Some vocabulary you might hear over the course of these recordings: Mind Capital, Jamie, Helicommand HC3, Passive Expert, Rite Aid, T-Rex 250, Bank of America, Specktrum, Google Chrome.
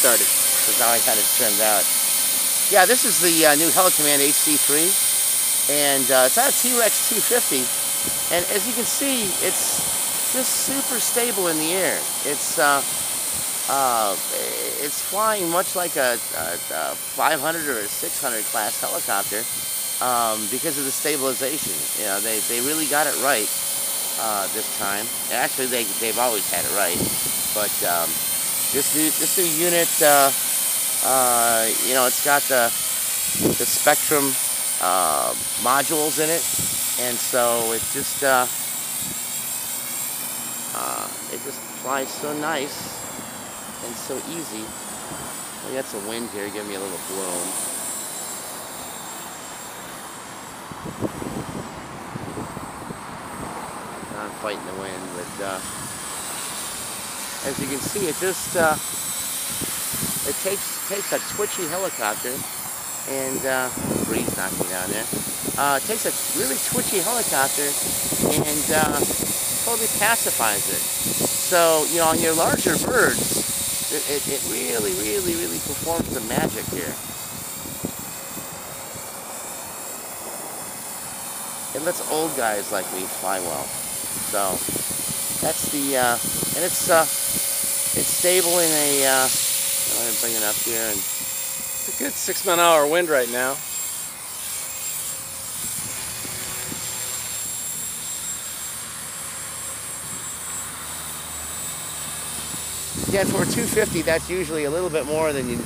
started, because now I kind of trimmed out. Yeah, this is the new Helicommand HC3, and it's on a T-Rex 250, and as you can see, it's just super stable in the air. It's flying much like a 500 or a 600 class helicopter because of the stabilization. You know, they really got it right this time. Actually, they've always had it right, but this new unit, you know, it's got the Spectrum modules in it, and so it just flies so nice and so easy. We got some wind here, give me a little bloom. I'm fighting the wind, but as you can see, it just it takes a twitchy helicopter, and the breeze knocked me down there. It takes a really twitchy helicopter and totally pacifies it. So, you know, on your larger birds, it really performs the magic here. It lets old guys like me fly well. So that's the and it's stable in a I'm gonna bring it up here, and it's a good 6 mile an hour wind right now. Yeah, for 250, that's usually a little bit more than you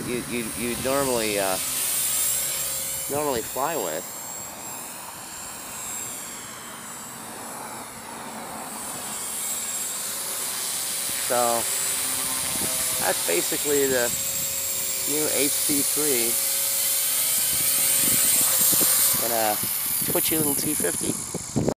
normally fly with. So that's basically the new HC3 and a twitchy little 250.